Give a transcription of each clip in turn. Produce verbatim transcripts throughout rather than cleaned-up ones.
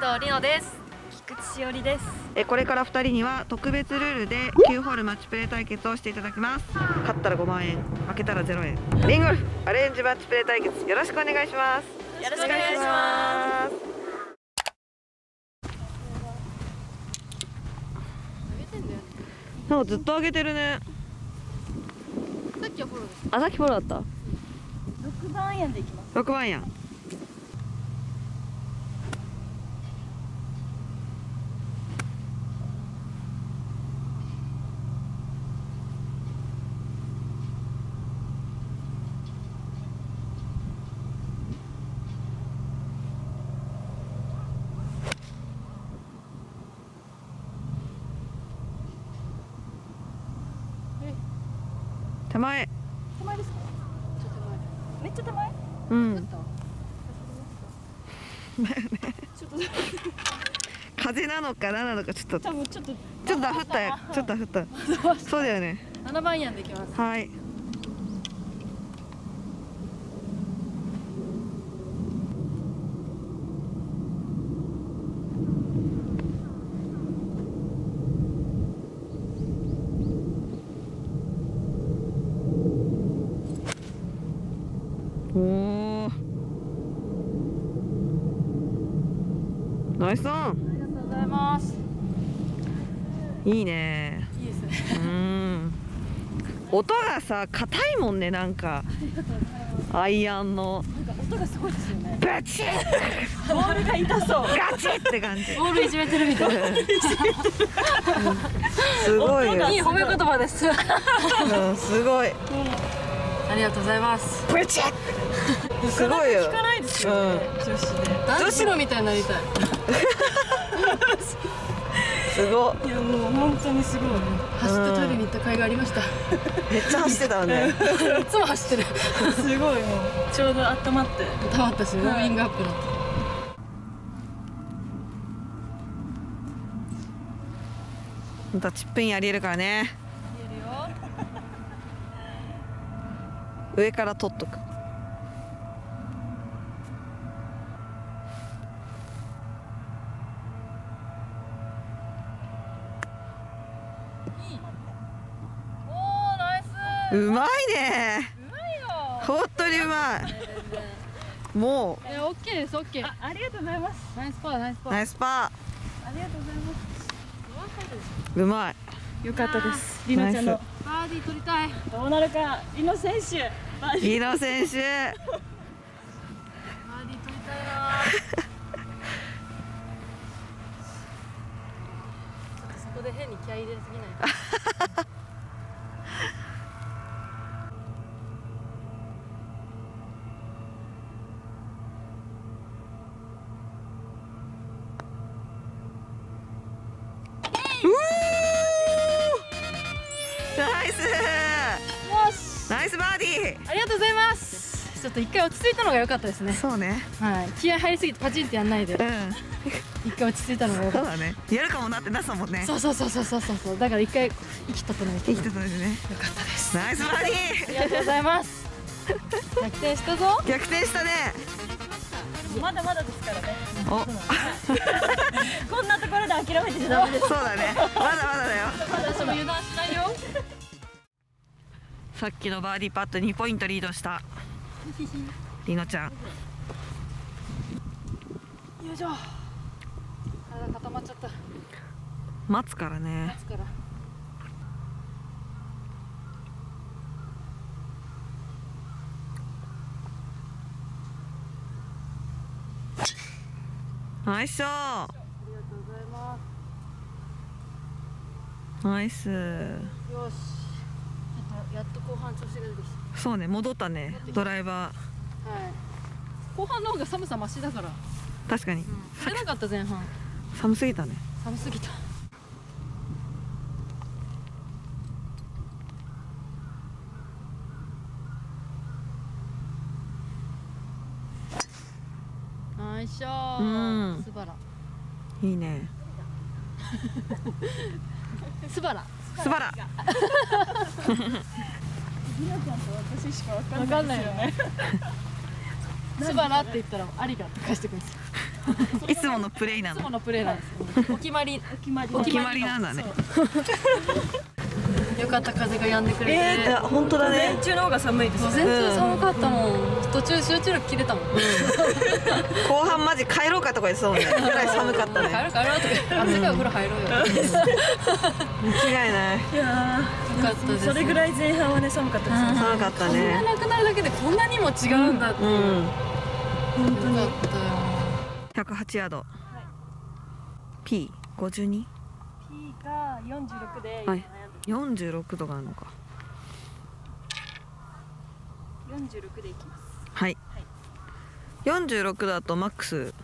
遠里乃です。菊池しおりです。えこれからふたりには特別ルールできゅうホールマッチプレー対決をしていただきます。勝ったらごまんえん、負けたらゼロえん。リンゴルフアレンジマッチプレー対決よろしくお願いします。よろしくお願いします。なんかずっと上げてるね。さっきはフォローです。あ、さっきフォローだった。六番アイアンでいきます。六番アイアン。手前。手前ですか。ちょっと前。めっちゃ手前。うん。ちょっと。風なのか何なのかちょっと。多分ちょっと。ちょっと降ったよ。ちょっと降った。そうだよね。七番アイアンできます。はい。おーナイスオン。ありがとうございます。いいね。いいですね。うん。音がさ硬いもんねなんか。アイアンの。なんか音がすごいですよね。バチッ。ボールが痛そう。ガチッって感じ。ボールいじめてるみたいな。すごいよ。いい褒め言葉です。うんすごい。ありがとうございます。プチッ。すごいよ。聞かないですよね。女子で。女子のみたいになりたい。すごい。いやもう本当にすごい。走ってトイレに行った甲斐がありました。めっちゃ走ってたわね。いつも走ってる。すごいもうちょうど温まって。温まったしウォーミングアップだった。またチップインやりえるからね。上から取っとく。うまいね。本当にうまい。もう。え、オッケーです。オッケー。あ、ありがとうございます。ナイスパー、ナイスパー。ナイスパー。ありがとうございます。うまい。よかったです。リノちゃんのバーディー取りたい。どうなるか、リノ選手。リノ選手。バーディー取りたいな。ちょっとそこで変に気合い入れすぎないか。ナイス。ナイスバーディー。ありがとうございます。ちょっと一回落ち着いたのが良かったですね。そうね。はい。気合入りすぎてパチンってやんないで。うん。一回落ち着いたのが良かった。そうだね。やるかもなってなさもんね。そうそうそうそうそうそう。だから一回息取ったのに。息取ったのにね。良かったです。ナイスバーディー。ありがとうございます。逆転したぞ。逆転したね。まだまだですからね。お。こんなところで諦めてちゃダメです。そうだね。まだまだだよ。私も油断しないよ。さっきのバーディーパットにポイントリードしたりのちゃん。よいしょ。体固まっちゃった。待つからね。待つから。ナイスショー。ありがとうございます。ナイス。よし。やっと後半調子が出てきた。そうね、戻ったね、ドライバー。はい。後半の方が寒さマシだから。確かに。出なかった前半。寒すぎたね。寒すぎた。ナイスショー。うん。素晴ら。いいね。素晴ら。素晴ら。りのちゃんと私しかわかんないですよね。素晴らって言ったらありがとう返してください。いつものプレイなの。いつものプレイなんです。お決まり、お決まり、お決まりなんだね。よかった、風が止んでくれて。ええ、本当だね。午前中の方が寒いです。午前中寒かったもん。途中集中力切れたもん。後半マジ帰ろうかとか言ってたもんね。ぐらい寒かったね。帰ろう帰ろうとか。あったかいお風呂入ろうよ。間違いない。いや、よかったです。それぐらい前半はね、寒かったです。寒かったね。こんななくなるだけでこんなにも違うんだって。うん。本当に。ひゃくはちヤード。P ごじゅうに。P がよんじゅうろくで。はい。よんじゅうろくどがあるのか。よんじゅうろくでいきます。はい。よんじゅうろくだとマックス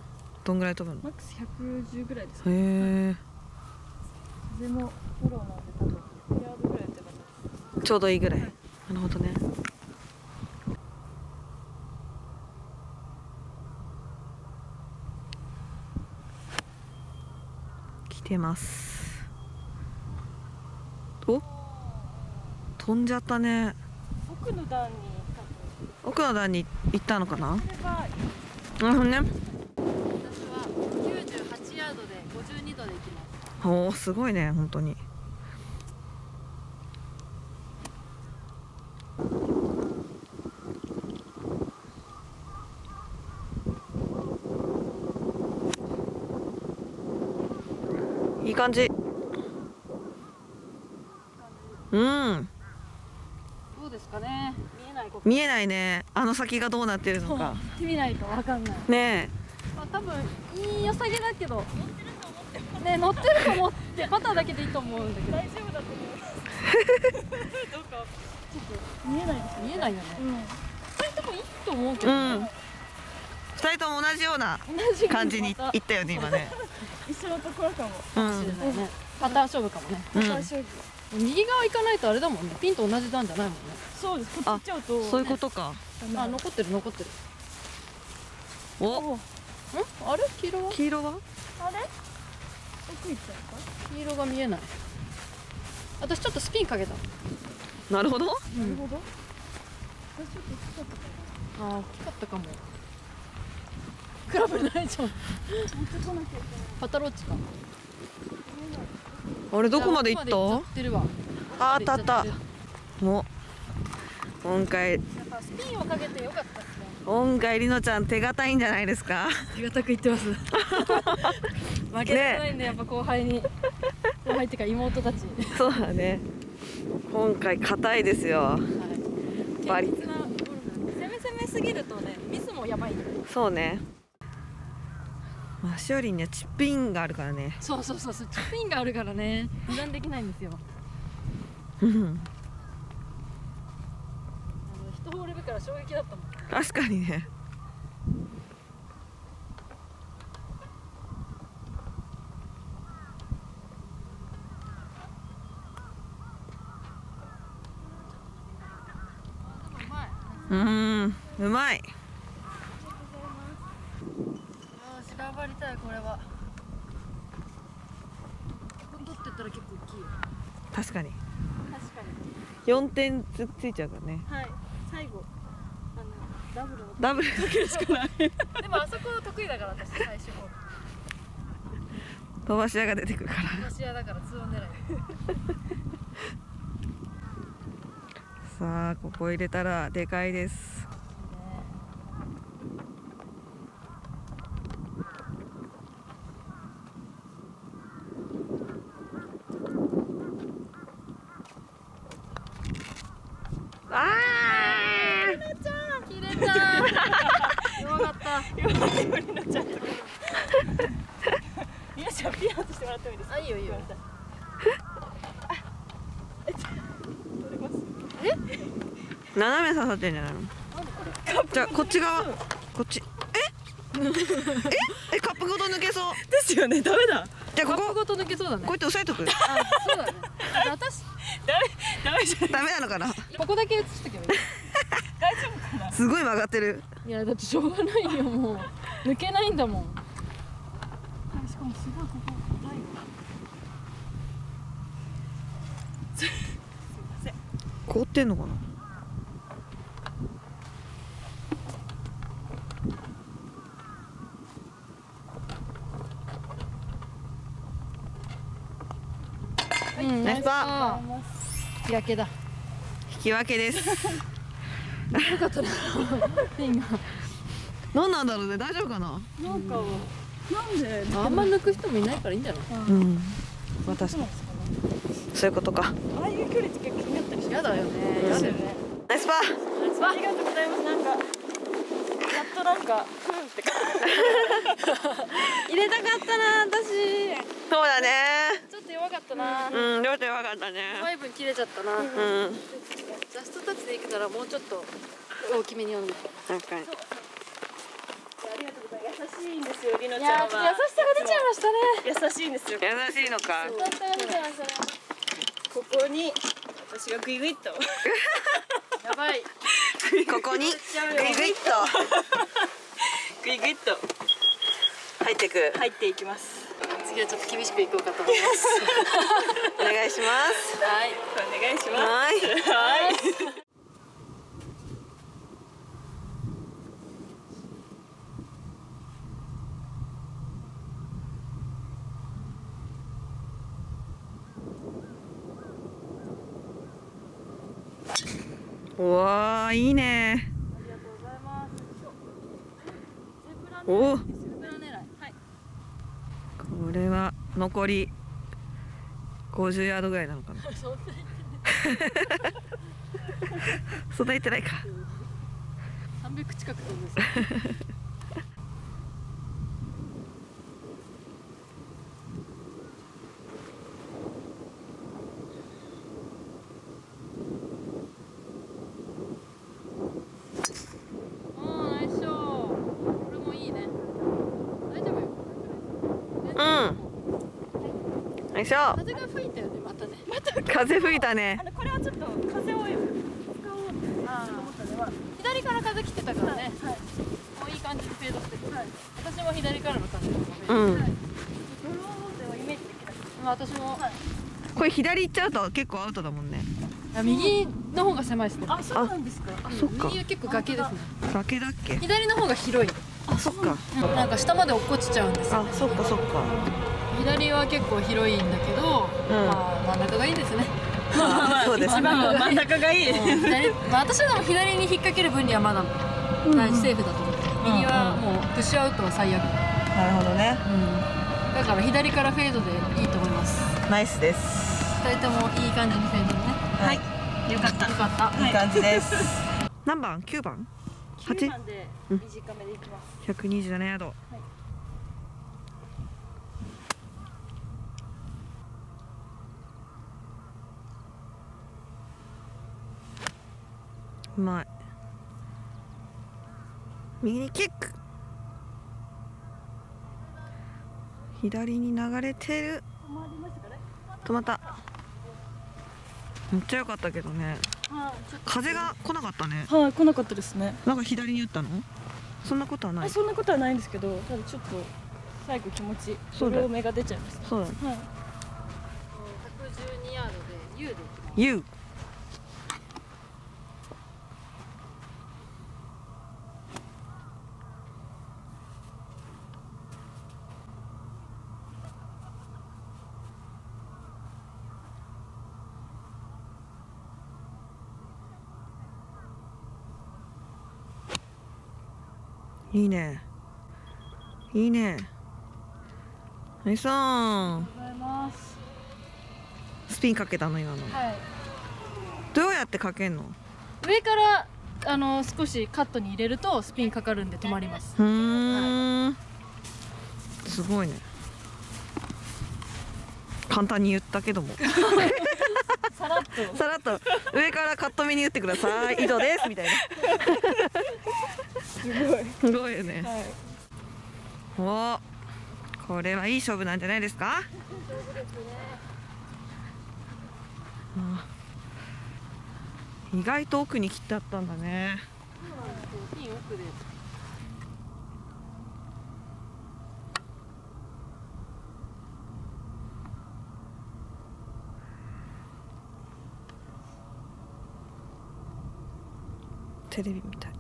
どんぐらい飛ぶの？マックスひゃくじゅうぐらいですかね。へえ。風もフォローなんで多分ひゃくヤードぐらい飛ばない。ちょうどいいぐらい。はい、なるほどね。来てます。お、飛んじゃったね。奥の段に奥の段に行ったのかな。なるほどね。私はきゅうじゅうはちヤードでごじゅうにどで行きます。おお、すごいね、本当に。いい感じ。うん。どうですかね。見えない。見えないね。あの先がどうなってるのか。見てみないとわかんない。ねえ。まあ多分いい良さげだけど。乗ってると思って。ね、乗ってると思ってバターだけでいいと思うんだけど。大丈夫だと思う。どうか。ちょっと見えないです。見えないよね。うん。二人ともいいと思うけど。うん。二人とも同じような感じに行ったよね今ね。一緒のところかも。うん。パター勝負かもね。パター勝負。右側行かないとあれだもんね。ピンと同じ段じゃないもんね。そうです。こっち行っちゃうと。そういうことか。あ、残ってる残ってる。お。ん？あれ？黄色は？黄色は？あれ？奥行っちゃうか？黄色が見えない。私ちょっとスピンかけた。なるほど。なるほど。私ちょっと大きかったかな。あ、大きかったかも。クラブないじゃん。持ってこなきゃいけない。パタロッチか。あれどこまで行った？あー、たった。もう今回。スピンをかけてよかった。今回りのちゃん手堅いんじゃないですか？手堅くいってます。負けないんでやっぱ後輩に。後輩っていうか妹たち。そうだね。今回硬いですよ。バリ。攻め攻めすぎるとね、ミスもやばい。そうね。しおりんにはチップインがあるからね。そうそうそうそう、チップインがあるからね。油断できないんですよ。うん、あの一ホール目から衝撃だったもん。確かにね。うん、うまい。頑張りたい、これは。ここ取ってったら結構大きいよ。確かに。確かに。よんてんつついちゃうからね。はい。最後あのダブルをダブルかけるしかない。でもあそこ得意だから私最初も。飛ばし屋が出てくるから。飛ばし屋だからツーオン狙い。さあここ入れたらでかいです。斜め刺さってんじゃないの？じゃあこっち側、こっち。え？え？え、カップごと抜けそう。ですよね、ダメだ。じゃあここ。カップごと抜けそうだね。こうやって押さえとく。あ、そうだね。私ダメダメじゃない。ダメなのかな。ここだけ映してけばいい。大丈夫かな。すごい曲がってる。いやだってしょうがないよ、もう抜けないんだもん。しかもすごいここ硬い。すいません。凍ってんのかな。ナイスパー。日焼けだ。引き分けです。よかったね。ピンが。何なんだろうね、大丈夫かな。なんかなんであんま抜く人もいないからいいんじゃない。うん。私もそういうことか。ああいう距離って結構気になったりしやだよね。やだよね。ナイスパー。ナイスパー。ありがとうございます。なんか。やっとなんかふんって感じ入れたかったな私。そうだね、ちょっと弱かったな。うん、ちょっと弱かったね。弱い分切れちゃったな。うん、ジャストタッチでいけたらもうちょっと大きめに読んで。確かに。ありがとうございます。優しいんですよ、りのちゃんは。優しさが出ちゃいましたね。優しいんですよ。優しいのか。優しさが出ちゃいましたね。ここに私がグイグイっと。やばい。ここにグイグイっとグイグイっと入ってく入っていきます。次はちょっと厳しくいこうかと思います。お願いします。はい、お願いします。はい。うわー、いいね。ありがとうございます。お、これは残りごじゅうヤードぐらいなのかな。そんな言ってないか。さんびゃく近く飛んです。風が吹いたよね、またね。風吹いたね。これはちょっと風を使おうと思ったね。左から風来てたからね。もういい感じでフェードしてる。私も左からの風。うん。ドローンではイメージできない。私も。これ左行っちゃうと結構アウトだもんね。右の方が狭いですね。あ、そうなんですか。あ、そっか。右は結構崖ですね。崖だっけ？左の方が広い。あ、そっか。なんか下まで落っこちちゃうんですよ。あ、そっかそっか。左は結構広いんだけど、まあ真ん中がいいですね。そうですね。真ん中がいい。私はでも左に引っ掛ける分にはまだセーフだと思って。右はもうプッシュアウトは最悪。なるほどね。だから左からフェードでいいと思います。ナイスです。二人ともいい感じにフェードね。はい。よかった。よかった。いい感じです。何番？九番？八？九番で短めでいきます。百二十七ヤード。うまい。右にキック。左に流れてる。止まった。めっちゃ良かったけどね。風が来なかったね。はい、来なかったですね。なんか左に打ったの？そんなことはない。そんなことはないんですけど、ただちょっと最後気持ちそうだ。目が出ちゃいました。そうだ。はい。ひゃくじゅうにヤードで U で。U。いいね。いいね。ナイスオン。スピンかけたの今の。はい、どうやってかけんの？上からあの少しカットに入れるとスピンかかるんで止まります。うん、はい、すごいね。簡単に言ったけども。さらっと。さらっと上からカット目に打ってください。井戸ですみたいな。すごい。すごいよね。はい、お、これはいい勝負なんじゃないですか。意外と奥に切ってあったんだね。ピン奥で。テレビみたい。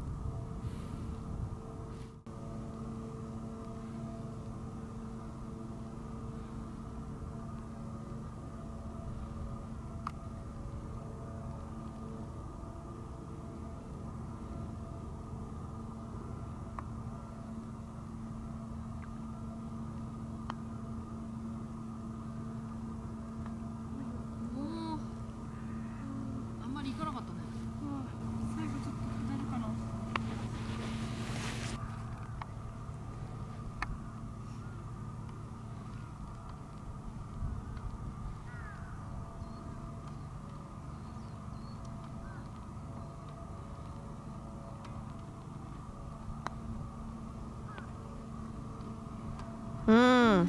うん。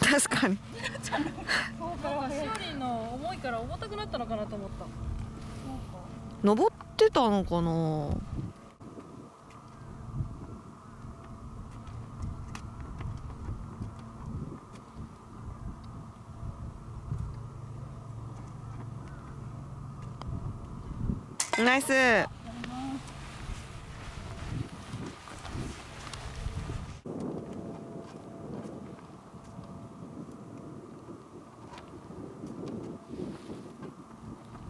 確かに。しおりんの重いから重たくなったのかなと思った。登ってたのかな。ナイス。ナイスパ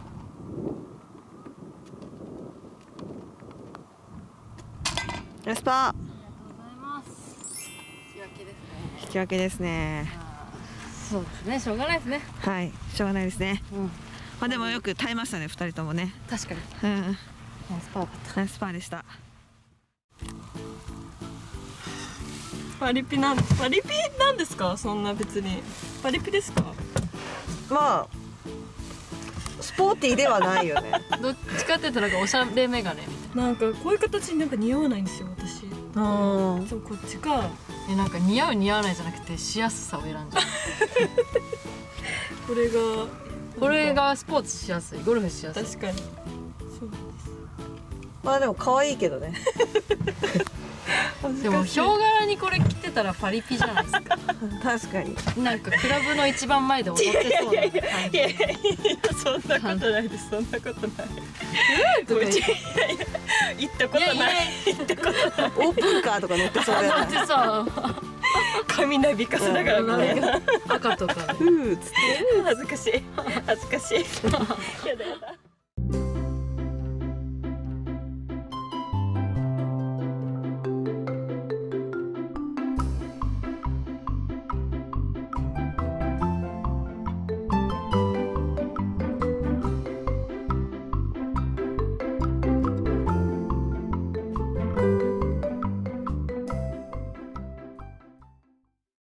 ー。ありがとうございます。引き分けですね。引き分けですね。そうですね。しょうがないですね。はい、しょうがないですね。うん。まあでもよく耐えましたね、二人ともね。確かに。うん。ナイスパーだった。ナイスパーでした。パリピなん、パリピなんですか？そんな別に。パリピですか？まあスポーティーではないよね。どっちかっていうとなんかおしゃれメガネ。なんかこういう形になんか似合わないんですよ私。ああ。そうこっちか。えなんか似合う似合わないじゃなくてしやすさを選んじゃう。これが。これがスポーツしやすい、ゴルフしやすい。確かに。そうです。まあでも可愛いけどね。でもヒョウ柄にこれ着てたらパリピじゃないですか。確かに。なんかクラブの一番前で踊ってそうな感じ。いやいやいや、そんなことないです。そんなことない。うん、いやいや、行ったことない。行ったことない。オープンカーとか乗ってそうだよね。雷びかせながらみたいな赤とかね。うーっつって恥ずかしい恥ずかしい。やだやだ。